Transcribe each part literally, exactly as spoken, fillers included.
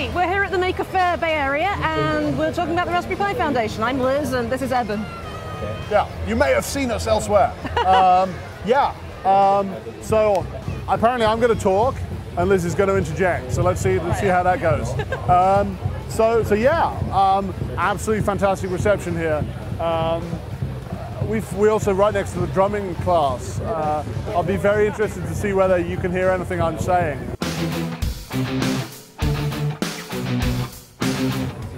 Hi, we're here at the Maker Faire Bay Area and we're talking about the Raspberry Pi Foundation. I'm Liz and this is Eben. Yeah, you may have seen us elsewhere. um, yeah, um, so apparently I'm going to talk and Liz is going to interject, so let's see, let's see how that goes. Um, so, so yeah, um, absolutely fantastic reception here. Um, We've, we're also right next to the drumming class. Uh, I'll be very interested to see whether you can hear anything I'm saying.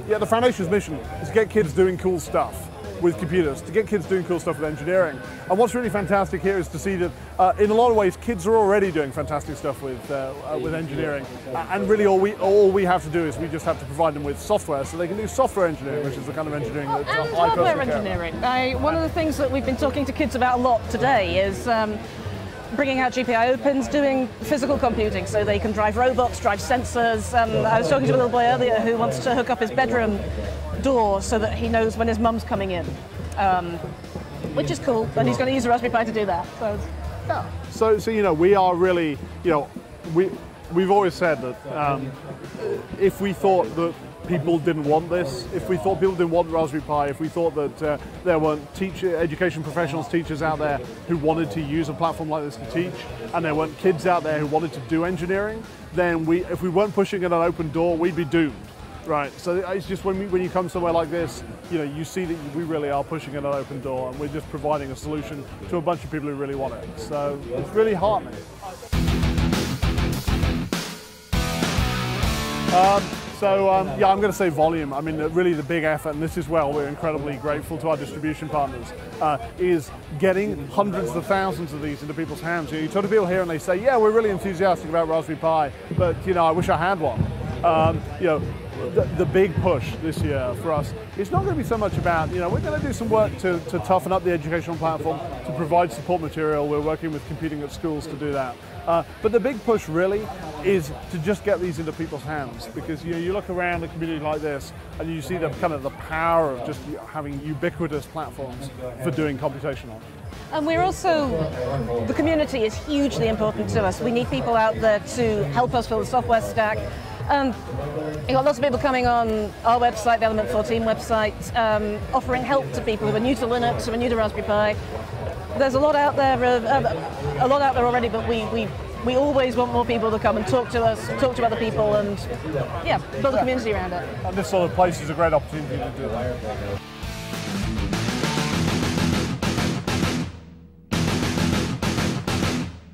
Yeah, the Foundation's mission is to get kids doing cool stuff with computers, to get kids doing cool stuff with engineering. And what's really fantastic here is to see that uh, in a lot of ways, kids are already doing fantastic stuff with, uh, uh, with engineering. Uh, and really all we, all we have to do is we just have to provide them with software so they can do software engineering, which is the kind of engineering oh, that I personally care about. And hardware engineering. I, one of the things that we've been talking to kids about a lot today is um, bringing out G P I O pins, doing physical computing so they can drive robots, drive sensors. Um, I was talking to a little boy earlier who wants to hook up his bedroom door so that he knows when his mum's coming in, um, which is cool, and he's going to use a Raspberry Pi to do that. So, yeah. so, so you know, we are really, you know, we we've always said that um, if we thought that people didn't want this, if we thought people didn't want Raspberry Pi, if we thought that uh, there weren't teacher, education professionals, teachers out there who wanted to use a platform like this to teach, and there weren't kids out there who wanted to do engineering, then we, if we weren't pushing at an open door, we'd be doomed. Right, so it's just when, we, when you come somewhere like this, you know, you see that we really are pushing at an open door and we're just providing a solution to a bunch of people who really want it. So it's really heartening. Um, so um, yeah, I'm going to say volume. I mean, really the big effort, and this is where we're incredibly grateful to our distribution partners, uh, is getting hundreds of thousands of these into people's hands. You, know, you talk to people here and they say, yeah, we're really enthusiastic about Raspberry Pi, but you know, I wish I had one. Um, you know, The, the big push this year for us is not going to be so much about, you know, we're going to do some work to, to toughen up the educational platform, to provide support material. We're working with Computing at Schools to do that. Uh, but the big push really is to just get these into people's hands, because you know, you look around a community like this and you see the kind of the power of just having ubiquitous platforms for doing computational. And we're also, the community is hugely important to us. We need people out there to help us build the software stack. Um, You've got lots of people coming on our website, the Element fourteen website, um, offering help to people who are new to Linux, who are new to Raspberry Pi. There's a lot out there, uh, uh, a lot out there already, but we, we, we always want more people to come and talk to us, talk to other people, and yeah, build a community around it. And this sort of place is a great opportunity to do that.